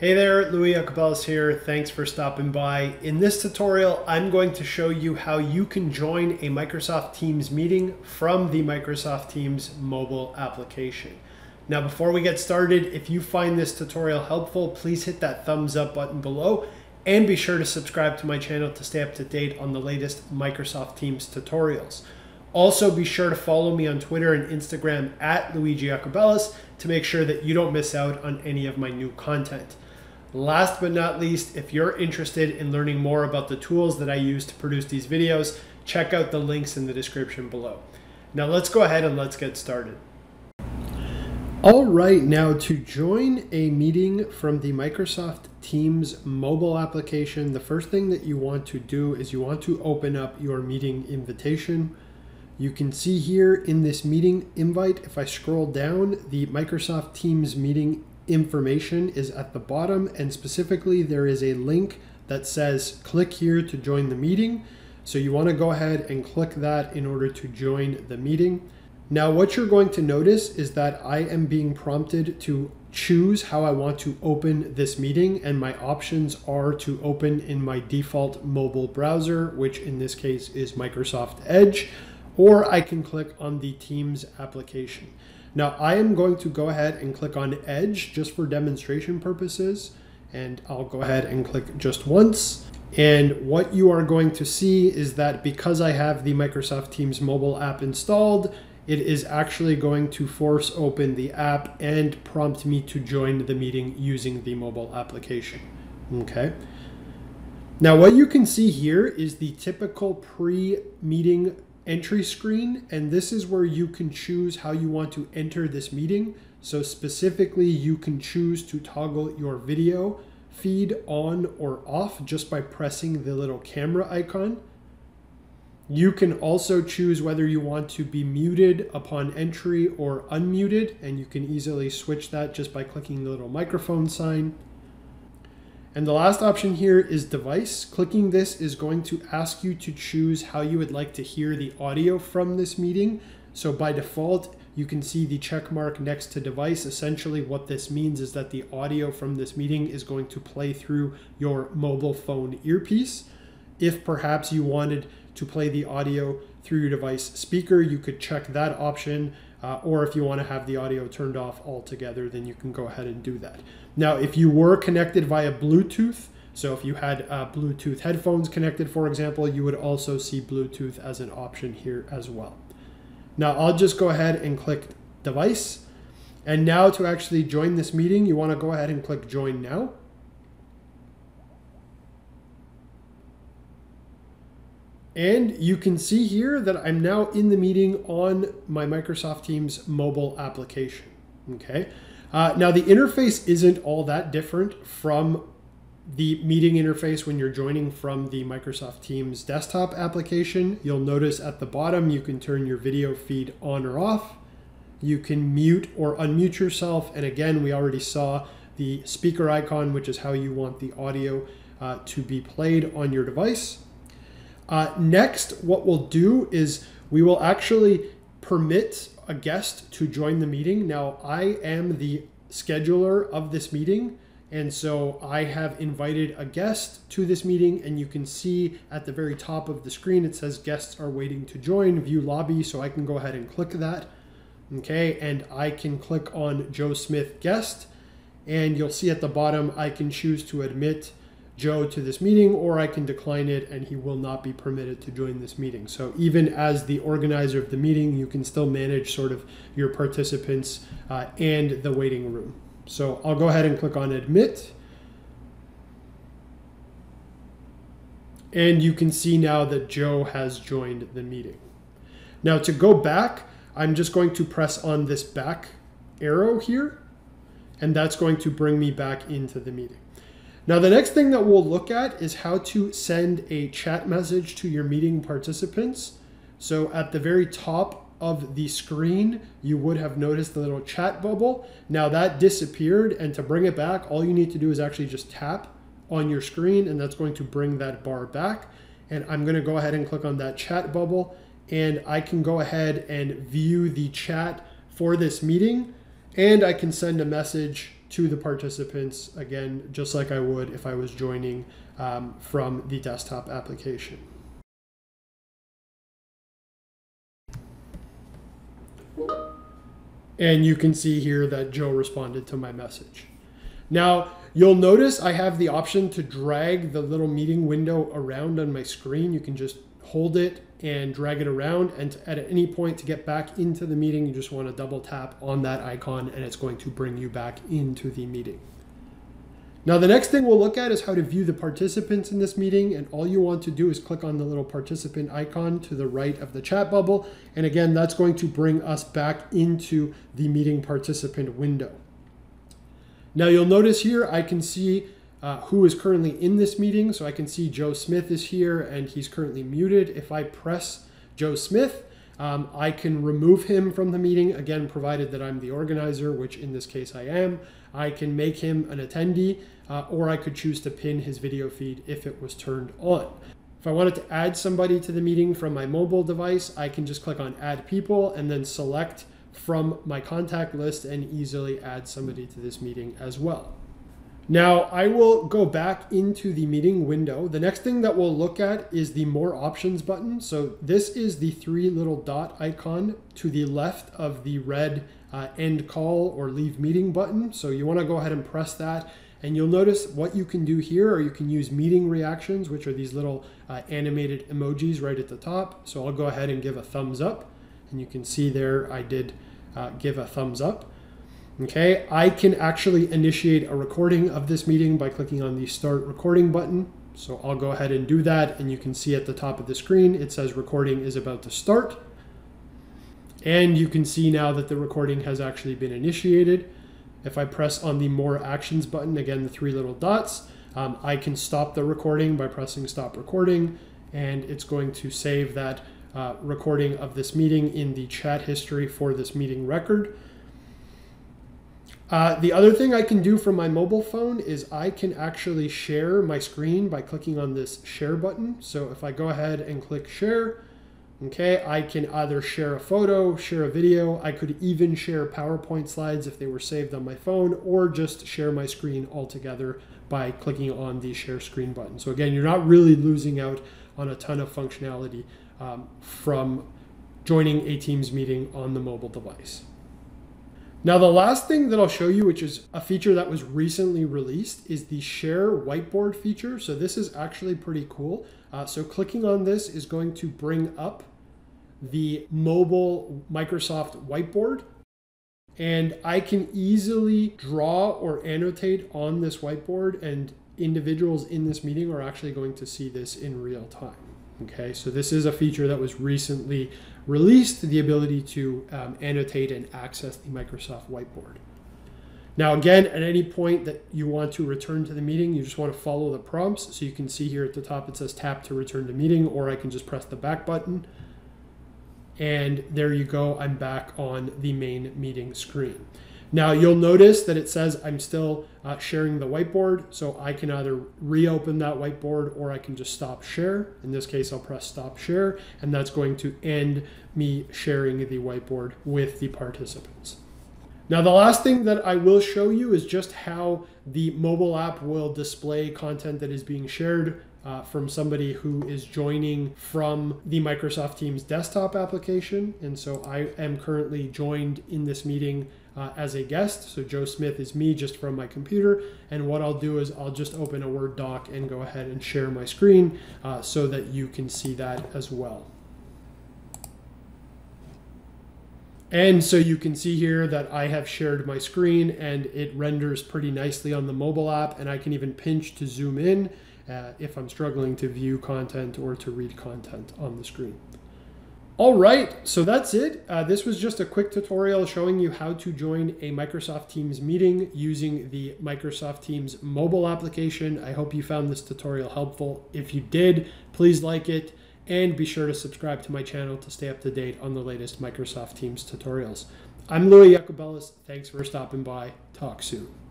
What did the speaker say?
Hey there, Lui Iacobellis here. Thanks for stopping by. In this tutorial, I'm going to show you how you can join a Microsoft Teams meeting from the Microsoft Teams mobile application. Now, before we get started, if you find this tutorial helpful, please hit that thumbs up button below and be sure to subscribe to my channel to stay up to date on the latest Microsoft Teams tutorials. Also, be sure to follow me on Twitter and Instagram at Lui Iacobellis to make sure that you don't miss out on any of my new content. Last but not least, if you're interested in learning more about the tools that I use to produce these videos, check out the links in the description below. Now let's go ahead and let's get started. All right, now to join a meeting from the Microsoft Teams mobile application, the first thing that you want to do is you want to open up your meeting invitation. You can see here in this meeting invite, if I scroll down, the Microsoft Teams meeting information is at the bottom, and specifically there is a link that says click here to join the meeting. So you want to go ahead and click that in order to join the meeting. Now what you're going to notice is that I am being prompted to choose how I want to open this meeting, and my options are to open in my default mobile browser, which in this case is Microsoft Edge, or I can click on the Teams application. Now I am going to go ahead and click on Edge just for demonstration purposes, and I'll go ahead and click just once. And what you are going to see is that because I have the Microsoft Teams mobile app installed, it is actually going to force open the app and prompt me to join the meeting using the mobile application. Okay. Now what you can see here is the typical pre-meeting entry screen, and this is where you can choose how you want to enter this meeting. So specifically, you can choose to toggle your video feed on or off just by pressing the little camera icon. You can also choose whether you want to be muted upon entry or unmuted, and you can easily switch that just by clicking the little microphone sign. And the last option here is device. Clicking this is going to ask you to choose how you would like to hear the audio from this meeting. So by default, you can see the check mark next to device. Essentially what this means is that the audio from this meeting is going to play through your mobile phone earpiece. If perhaps you wanted to play the audio through your device speaker, you could check that option. Or if you want to have the audio turned off altogether, then you can go ahead and do that. Now, if you were connected via Bluetooth, so if you had Bluetooth headphones connected, for example, you would also see Bluetooth as an option here as well. Now, I'll just go ahead and click device. And now to actually join this meeting, you want to go ahead and click join now. And you can see here that I'm now in the meeting on my Microsoft Teams mobile application. Okay. Now the interface isn't all that different from the meeting interface when you're joining from the Microsoft Teams desktop application. You'll notice at the bottom, you can turn your video feed on or off. You can mute or unmute yourself. And again, we already saw the speaker icon, which is how you want the audio to be played on your device. Next, what we'll do is we will actually permit a guest to join the meeting. Now, I am the scheduler of this meeting, and so I have invited a guest to this meeting, and you can see at the very top of the screen, it says guests are waiting to join, view lobby, so I can go ahead and click that. Okay, and I can click on Joe Smith guest, and you'll see at the bottom, I can choose to admit Joe to this meeting, or I can decline it and he will not be permitted to join this meeting. So even as the organizer of the meeting, you can still manage sort of your participants and the waiting room. So I'll go ahead and click on admit. And you can see now that Joe has joined the meeting. Now to go back, I'm just going to press on this back arrow here, and that's going to bring me back into the meeting. Now, the next thing that we'll look at is how to send a chat message to your meeting participants. So at the very top of the screen, you would have noticed the little chat bubble. Now that disappeared, and to bring it back, all you need to do is actually just tap on your screen, and that's going to bring that bar back. And I'm going to go ahead and click on that chat bubble, and I can go ahead and view the chat for this meeting, and I can send a message to the participants, again, just like I would if I was joining from the desktop application. And you can see here that Joe responded to my message. Now, you'll notice I have the option to drag the little meeting window around on my screen. You can just hold it and drag it around, and at any point to get back into the meeting, you just want to double tap on that icon and it's going to bring you back into the meeting. Now, the next thing we'll look at is how to view the participants in this meeting, and all you want to do is click on the little participant icon to the right of the chat bubble. And again, that's going to bring us back into the meeting participant window. Now you'll notice here, I can see who is currently in this meeting. So I can see Joe Smith is here and he's currently muted. If I press Joe Smith, I can remove him from the meeting, again, provided that I'm the organizer, which in this case I am. I can make him an attendee, or I could choose to pin his video feed if it was turned on. If I wanted to add somebody to the meeting from my mobile device, I can just click on Add People and then select from my contact list and easily add somebody to this meeting as well. Now I will go back into the meeting window. The next thing that we'll look at is the More Options button. So this is the three little dot icon to the left of the red End Call or Leave Meeting button. So you want to go ahead and press that, and you'll notice what you can do here, or you can use meeting reactions, which are these little animated emojis right at the top. So I'll go ahead and give a thumbs up, and you can see there I did give a thumbs up. Okay, I can actually initiate a recording of this meeting by clicking on the Start Recording button. So I'll go ahead and do that, and you can see at the top of the screen, it says recording is about to start. And you can see now that the recording has actually been initiated. If I press on the More Actions button, again, the three little dots, I can stop the recording by pressing Stop Recording, and it's going to save that recording of this meeting in the chat history for this meeting record. The other thing I can do from my mobile phone is I can actually share my screen by clicking on this share button. So if I go ahead and click share, okay, I can either share a photo, share a video, I could even share PowerPoint slides if they were saved on my phone, or just share my screen altogether by clicking on the share screen button. So again, you're not really losing out on a ton of functionality from joining a Teams meeting on the mobile device. Now, the last thing that I'll show you, which is a feature that was recently released, is the Share Whiteboard feature. So this is actually pretty cool. So clicking on this is going to bring up the mobile Microsoft Whiteboard. And I can easily draw or annotate on this whiteboard, and individuals in this meeting are actually going to see this in real time. Okay, so this is a feature that was recently released, the ability to annotate and access the Microsoft Whiteboard. Now, again, at any point that you want to return to the meeting, you just want to follow the prompts. So you can see here at the top, it says tap to return to meeting, or I can just press the back button. And there you go, I'm back on the main meeting screen. Now you'll notice that it says I'm still sharing the whiteboard, so I can either reopen that whiteboard or I can just stop share. In this case, I'll press stop share, and that's going to end me sharing the whiteboard with the participants. Now the last thing that I will show you is just how the mobile app will display content that is being shared from somebody who is joining from the Microsoft Teams desktop application. And so I am currently joined in this meeting as a guest. So Joe Smith is me just from my computer. And what I'll do is I'll just open a Word doc and go ahead and share my screen so that you can see that as well. And so you can see here that I have shared my screen, and it renders pretty nicely on the mobile app, and I can even pinch to zoom in if I'm struggling to view content or to read content on the screen. All right, so that's it. This was just a quick tutorial showing you how to join a Microsoft Teams meeting using the Microsoft Teams mobile application. I hope you found this tutorial helpful. If you did, please like it, and be sure to subscribe to my channel to stay up to date on the latest Microsoft Teams tutorials. I'm Lui Iacobellis. Thanks for stopping by. Talk soon.